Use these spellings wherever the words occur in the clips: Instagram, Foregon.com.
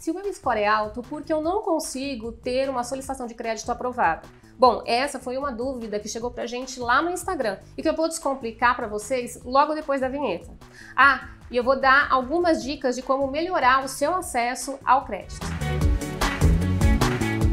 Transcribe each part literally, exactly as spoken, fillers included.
Se o meu score é alto, por que eu não consigo ter uma solicitação de crédito aprovada? Bom, essa foi uma dúvida que chegou pra gente lá no Instagram e que eu vou descomplicar pra vocês logo depois da vinheta. Ah, e eu vou dar algumas dicas de como melhorar o seu acesso ao crédito.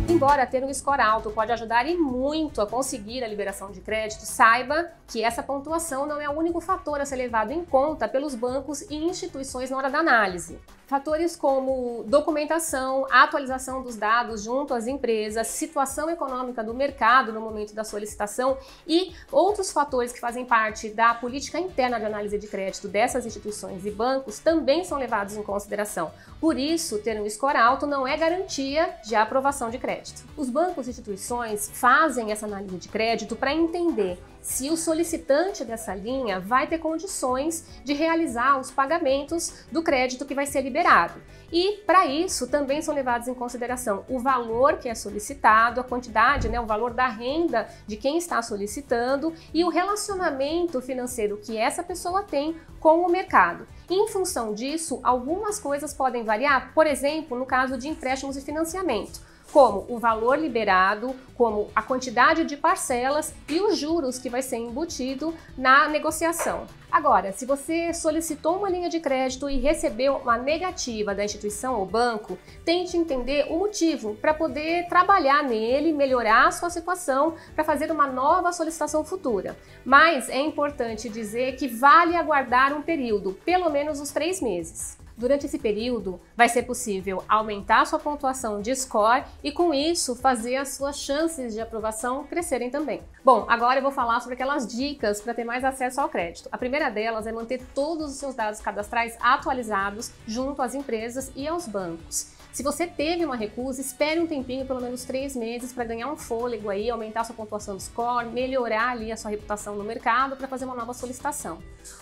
Embora ter um score alto pode ajudar e muito a conseguir a liberação de crédito, saiba que essa pontuação não é o único fator a ser levado em conta pelos bancos e instituições na hora da análise. Fatores como documentação, atualização dos dados junto às empresas, situação econômica do mercado no momento da solicitação e outros fatores que fazem parte da política interna de análise de crédito dessas instituições e bancos também são levados em consideração. Por isso, ter um score alto não é garantia de aprovação de crédito. Os bancos e instituições fazem essa análise de crédito para entender se o solicitante dessa linha vai ter condições de realizar os pagamentos do crédito que vai ser liberado. E, para isso, também são levados em consideração o valor que é solicitado, a quantidade, né, o valor da renda de quem está solicitando e o relacionamento financeiro que essa pessoa tem com o mercado. Em função disso, algumas coisas podem variar, por exemplo, no caso de empréstimos e financiamento, como o valor liberado, como a quantidade de parcelas e os juros que vai ser embutido na negociação. Agora, se você solicitou uma linha de crédito e recebeu uma negativa da instituição ou banco, tente entender o motivo para poder trabalhar nele, melhorar a sua situação para fazer uma nova solicitação futura. Mas é importante dizer que vale aguardar um período, pelo menos os três meses. Durante esse período, vai ser possível aumentar sua pontuação de score e, com isso, fazer as suas chances de aprovação crescerem também. Bom, agora eu vou falar sobre aquelas dicas para ter mais acesso ao crédito. A primeira delas é manter todos os seus dados cadastrais atualizados junto às empresas e aos bancos. Se você teve uma recusa, espere um tempinho, pelo menos três meses, para ganhar um fôlego aí, aumentar sua pontuação de score, melhorar ali a sua reputação no mercado para fazer uma nova solicitação.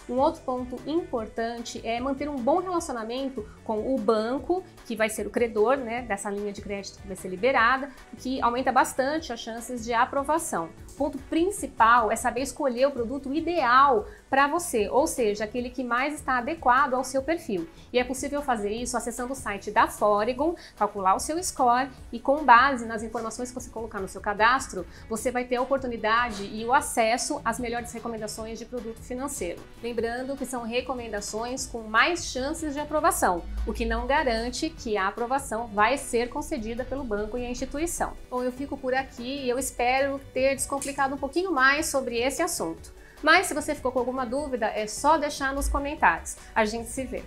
Um outro ponto importante é manter um bom relacionamento com o banco, que vai ser o credor, né, dessa linha de crédito que vai ser liberada, que aumenta bastante as chances de aprovação. O ponto principal é saber escolher o produto ideal para você, ou seja, aquele que mais está adequado ao seu perfil. E é possível fazer isso acessando o site da Foregon, calcular o seu score e, com base nas informações que você colocar no seu cadastro, você vai ter a oportunidade e o acesso às melhores recomendações de produto financeiro. Lembrando que são recomendações com mais chances de aprovação, o que não garante que a aprovação vai ser concedida pelo banco e a instituição. Bom, eu fico por aqui e eu espero ter descomplicado um pouquinho mais sobre esse assunto. Mas se você ficou com alguma dúvida, é só deixar nos comentários. A gente se vê!